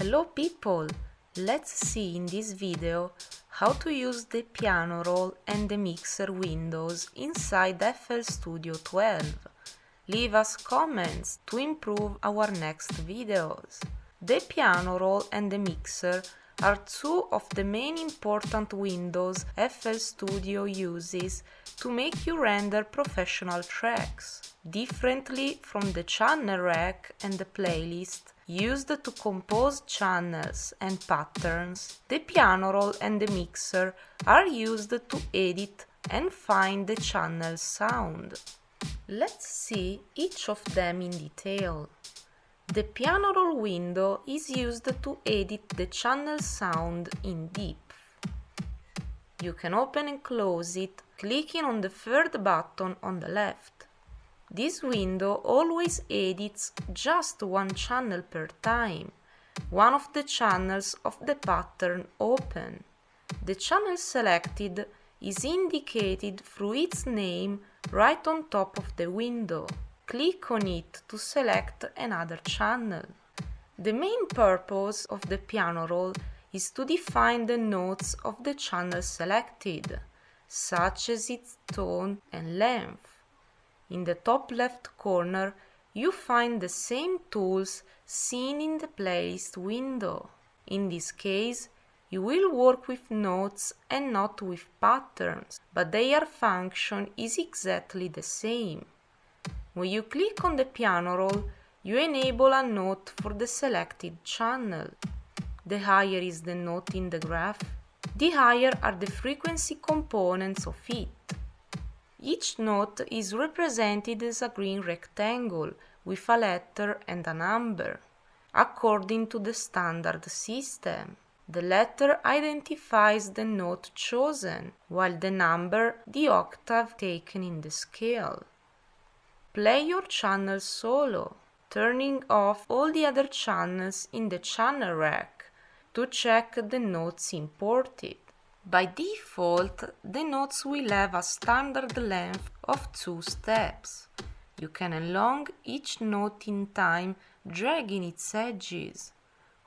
Hello people! Let's see in this video how to use the Piano Roll and the Mixer windows inside FL Studio 12. Leave us comments to improve our next videos. The Piano Roll and the Mixer are two of the main important windows FL Studio uses to make you render professional tracks. Differently from the channel rack and the playlist, used to compose channels and patterns, the Piano Roll and the Mixer are used to edit and find the channel sound. Let's see each of them in detail. The Piano Roll window is used to edit the channel sound in deep. You can open and close it clicking on the third button on the left. This window always edits just one channel per time, one of the channels of the pattern open. The channel selected is indicated through its name right on top of the window. Click on it to select another channel. The main purpose of the Piano Roll is to define the notes of the channel selected, such as its tone and length. In the top left corner, you find the same tools seen in the playlist window. In this case, you will work with notes and not with patterns, but their function is exactly the same. When you click on the Piano Roll, you enable a note for the selected channel. The higher is the note in the graph, the higher are the frequency components of it. Each note is represented as a green rectangle with a letter and a number, according to the standard system. The letter identifies the note chosen, while the number the octave taken in the scale. Play your channel solo, turning off all the other channels in the channel rack to check the notes imported. By default, the notes will have a standard length of 2 steps. You can elongate each note in time, dragging its edges.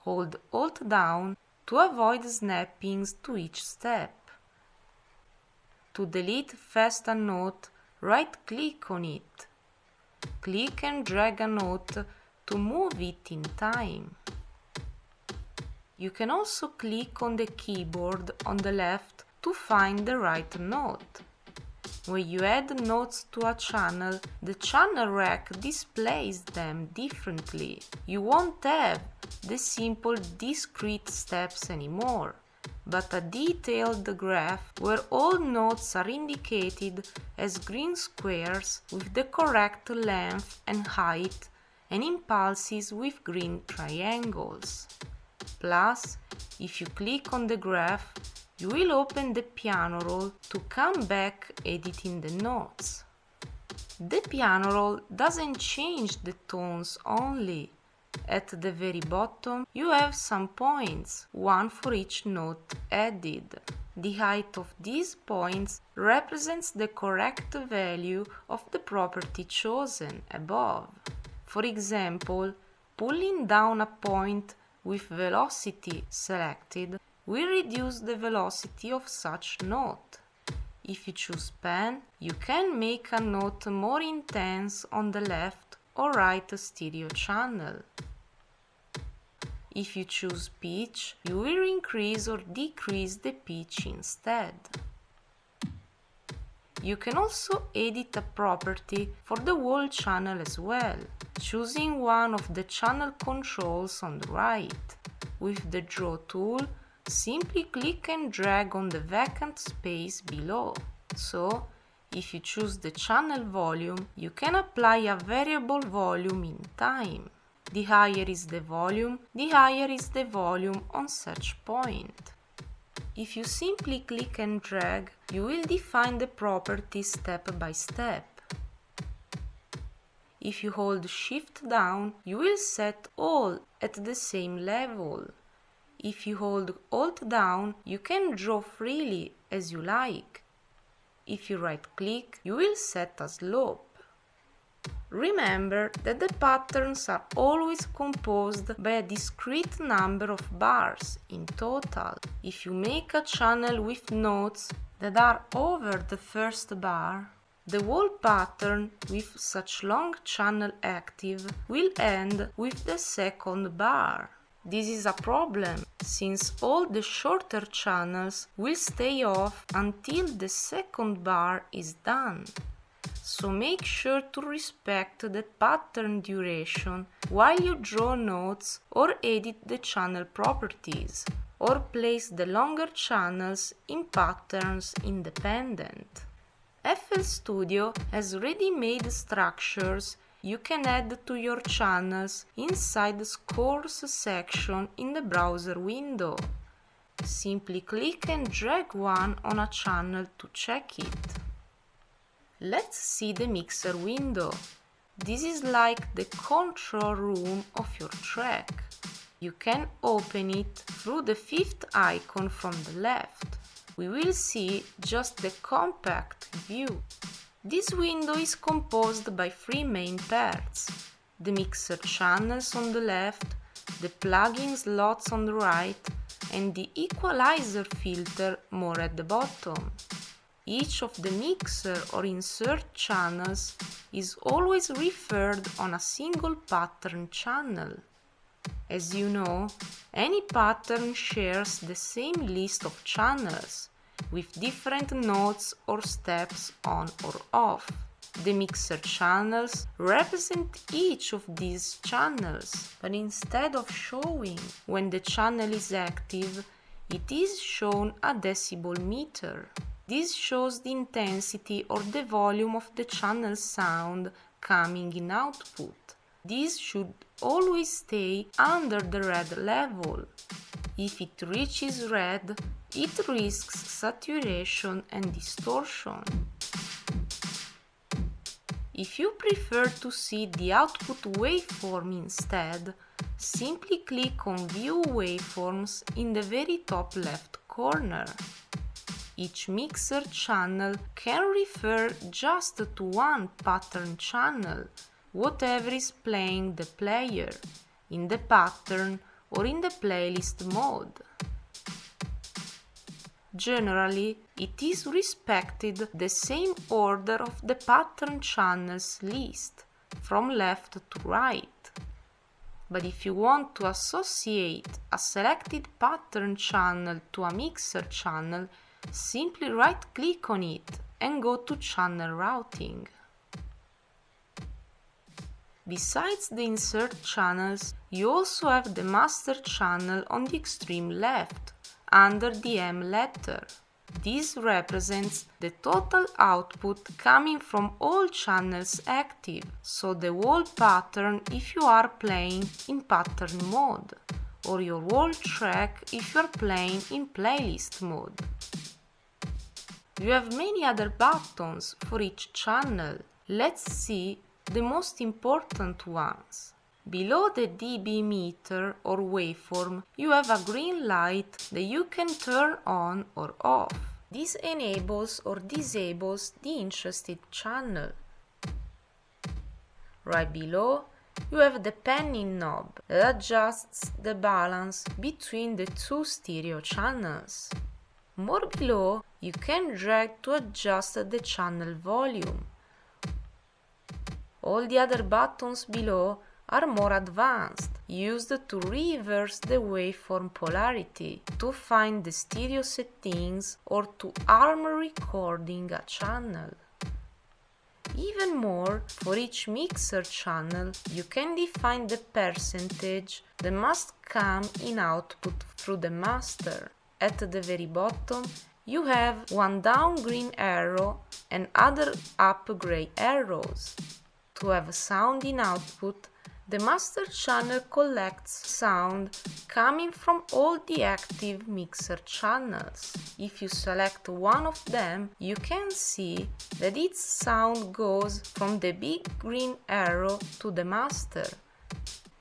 Hold Alt down to avoid snappings to each step. To delete fast a note, right-click on it. Click and drag a note to move it in time. You can also click on the keyboard on the left to find the right note. When you add notes to a channel, the channel rack displays them differently. You won't have the simple discrete steps anymore, but a detailed graph where all notes are indicated as green squares with the correct length and height, and impulses with green triangles. Plus, if you click on the graph, you will open the Piano Roll to come back editing the notes. The Piano Roll doesn't change the tones only. At the very bottom, you have some points, one for each note added. The height of these points represents the correct value of the property chosen above. For example, pulling down a point with velocity selected, we reduce the velocity of such note. If you choose pen, you can make a note more intense on the left or right stereo channel. If you choose pitch, you will increase or decrease the pitch instead. You can also edit a property for the whole channel as well, choosing one of the channel controls on the right. With the Draw tool, simply click and drag on the vacant space below. So, if you choose the channel volume, you can apply a variable volume in time. The higher is the volume on such point. If you simply click and drag, you will define the property step by step. If you hold Shift down, you will set all at the same level. If you hold Alt down, you can draw freely as you like. If you right-click, you will set a slope. Remember that the patterns are always composed by a discrete number of bars in total. If you make a channel with notes that are over the first bar, the whole pattern with such long channel active will end with the second bar. This is a problem, since all the shorter channels will stay off until the second bar is done. So make sure to respect the pattern duration while you draw notes or edit the channel properties, or place the longer channels in patterns independent. FL Studio has ready-made structures you can add to your channels inside the scores section in the browser window. Simply click and drag one on a channel to check it. Let's see the mixer window. This is like the control room of your track. You can open it through the fifth icon from the left. We will see just the compact view. This window is composed by three main parts: the mixer channels on the left, the plugin slots on the right, and the equalizer filter more at the bottom. Each of the mixer or insert channels is always referred on a single pattern channel. As you know, any pattern shares the same list of channels, with different notes or steps on or off. The mixer channels represent each of these channels, but instead of showing when the channel is active, it is shown a decibel meter. This shows the intensity or the volume of the channel sound coming in output. This should always stay under the red level. If it reaches red, it risks saturation and distortion. If you prefer to see the output waveform instead, simply click on View Waveforms in the very top left corner. Each mixer channel can refer just to one pattern channel, whatever is playing the player, in the pattern or in the playlist mode. Generally, it is respected the same order of the pattern channels list, from left to right. But if you want to associate a selected pattern channel to a mixer channel, simply right-click on it and go to Channel Routing. Besides the insert channels, you also have the master channel on the extreme left, under the M letter. This represents the total output coming from all channels active, so the whole pattern if you are playing in pattern mode, or your whole track if you are playing in playlist mode. You have many other buttons for each channel. Let's see the most important ones. Below the dB meter or waveform, you have a green light that you can turn on or off. This enables or disables the interested channel. Right below, you have the panning knob that adjusts the balance between the two stereo channels. More below, you can drag to adjust the channel volume. All the other buttons below are more advanced, used to reverse the waveform polarity, to find the stereo settings, or to arm recording a channel. Even more, for each mixer channel, you can define the percentage that must come in output through the master. At the very bottom, you have one down green arrow and other up gray arrows. To have sound in output, the master channel collects sound coming from all the active mixer channels. If you select one of them, you can see that its sound goes from the big green arrow to the master,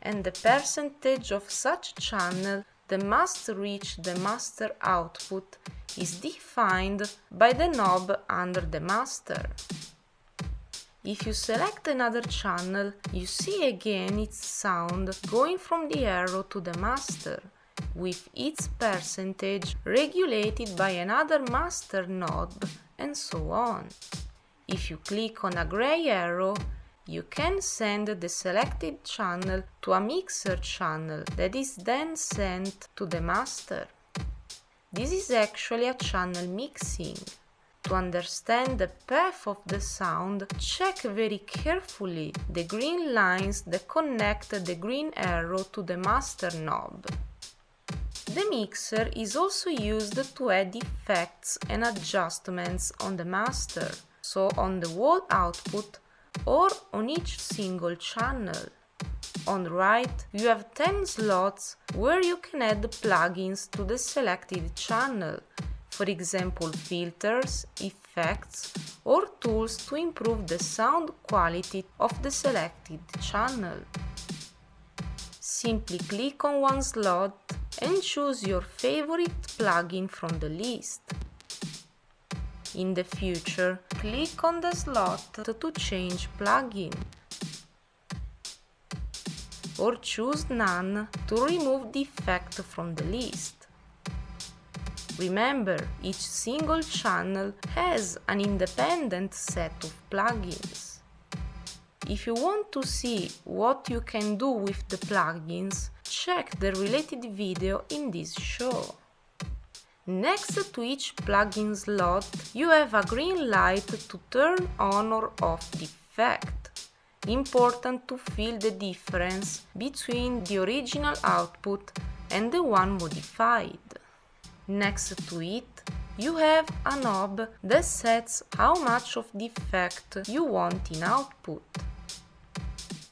and the percentage of such channel that must reach the master output is defined by the knob under the master. If you select another channel, you see again its sound going from the arrow to the master, with its percentage regulated by another master knob, and so on. If you click on a gray arrow, you can send the selected channel to a mixer channel that is then sent to the master. This is actually a channel mixing. To understand the path of the sound, check very carefully the green lines that connect the green arrow to the master knob. The mixer is also used to add effects and adjustments on the master, so on the whole output or on each single channel. On the right, you have 10 slots where you can add plugins to the selected channel, for example filters, effects, or tools to improve the sound quality of the selected channel. Simply click on one slot and choose your favorite plugin from the list. In the future, click on the slot to change plugin, or choose None to remove the effect from the list. Remember, each single channel has an independent set of plugins. If you want to see what you can do with the plugins, check the related video in this show. Next to each plugin slot, you have a green light to turn on or off the effect. Important to feel the difference between the original output and the one modified. Next to it, you have a knob that sets how much of the effect you want in output.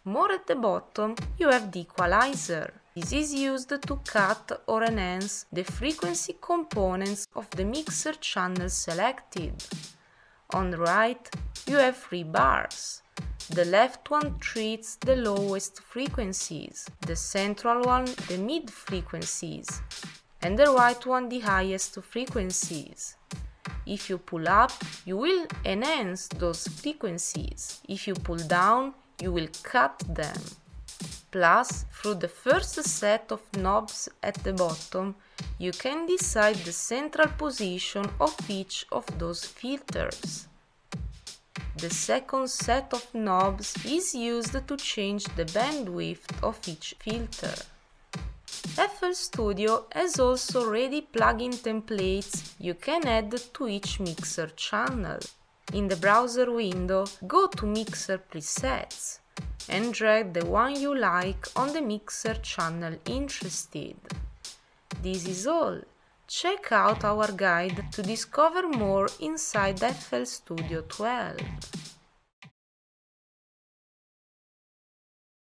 More at the bottom, you have the equalizer. This is used to cut or enhance the frequency components of the mixer channel selected. On the right, you have 3 bars. The left one treats the lowest frequencies, the central one the mid frequencies, and the right one the highest frequencies. If you pull up, you will enhance those frequencies. If you pull down, you will cut them. Plus, through the first set of knobs at the bottom, you can decide the central position of each of those filters. The second set of knobs is used to change the bandwidth of each filter. FL Studio has also ready plugin templates you can add to each mixer channel. In the browser window, go to Mixer Presets and drag the one you like on the mixer channel interested. This is all. Check out our guide to discover more inside FL Studio 12.